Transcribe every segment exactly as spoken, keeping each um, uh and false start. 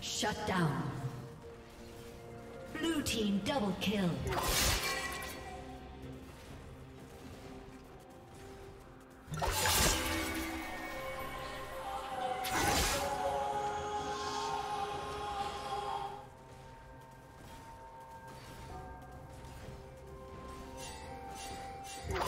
Shut down. Blue team double kill. You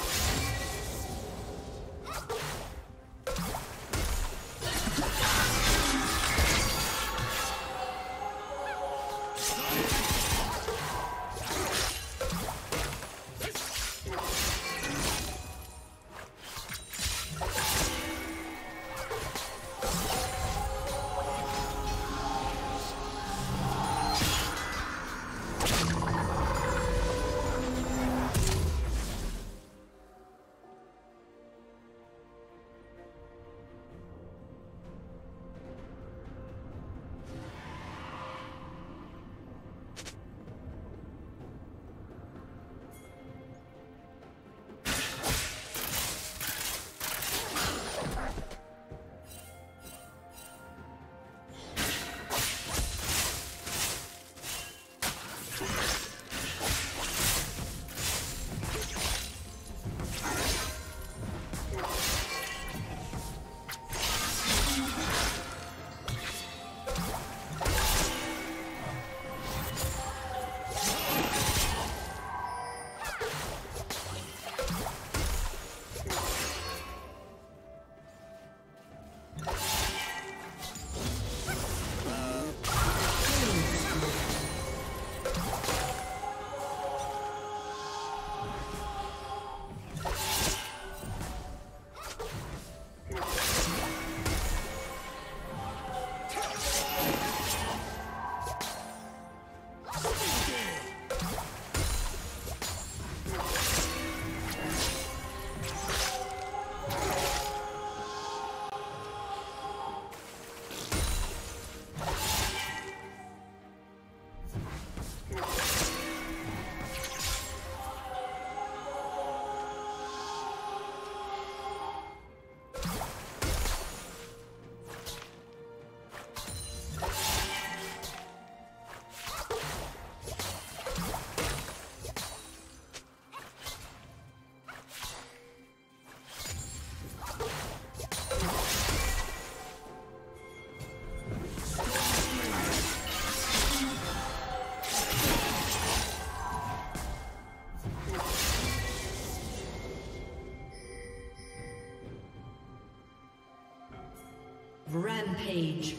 Rampage.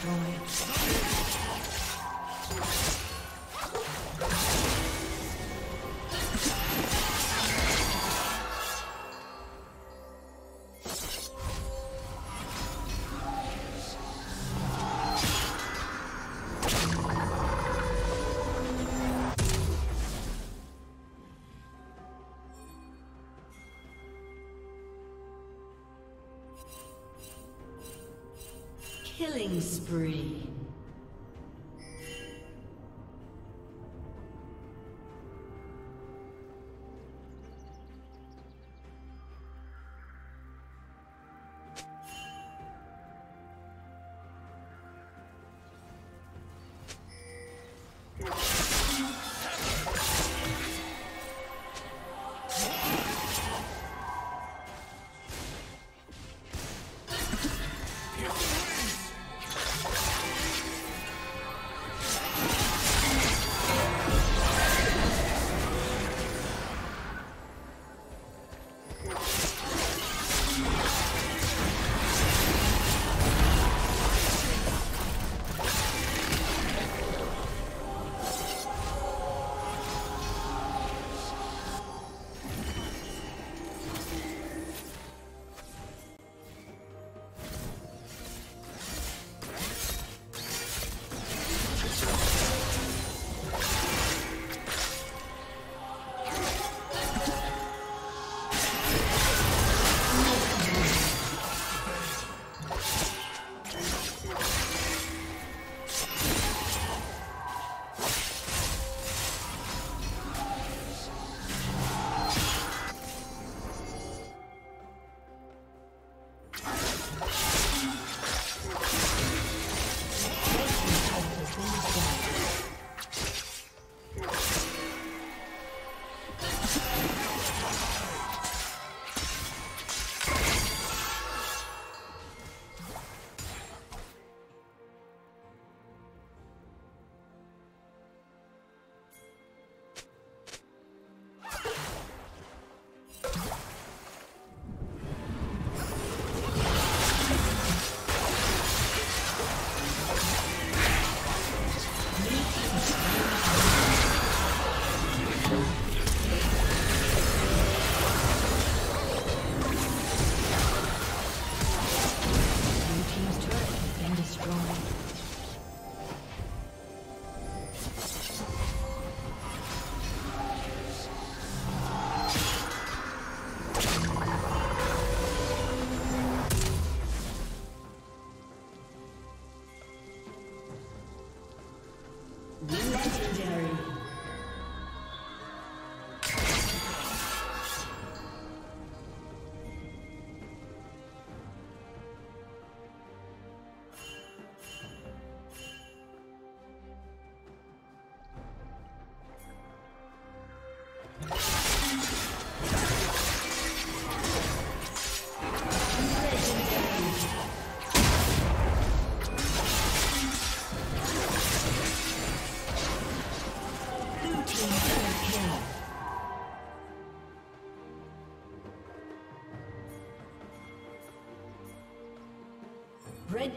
destroyed. Killing spree. Red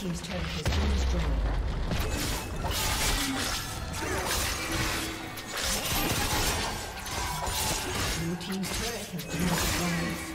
team's turret has been destroyed. Blue team's turret has been destroyed.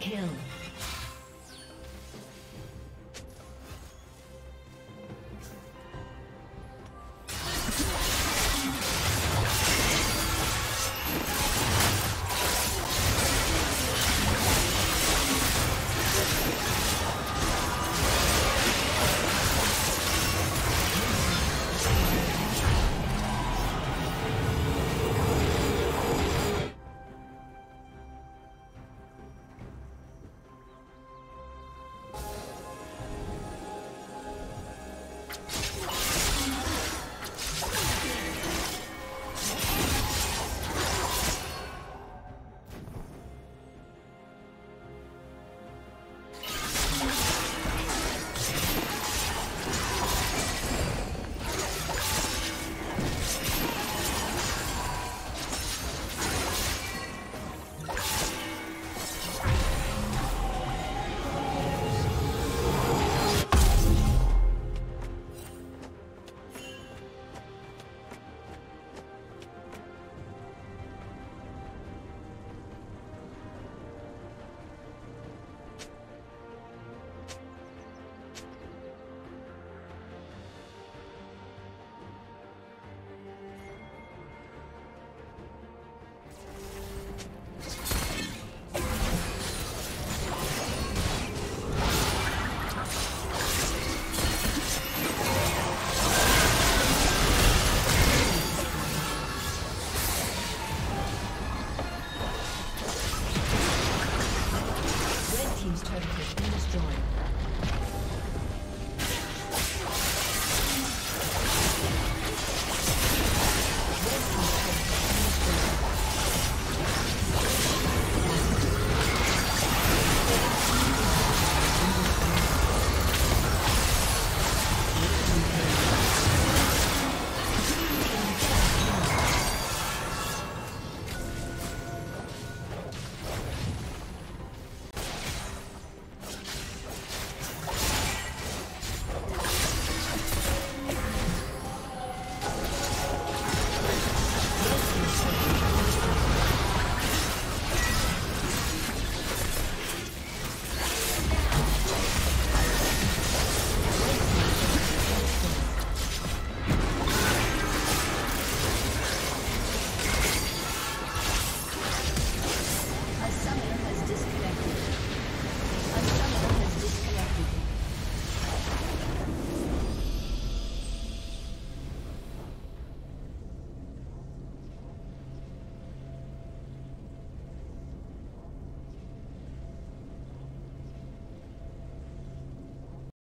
Kill.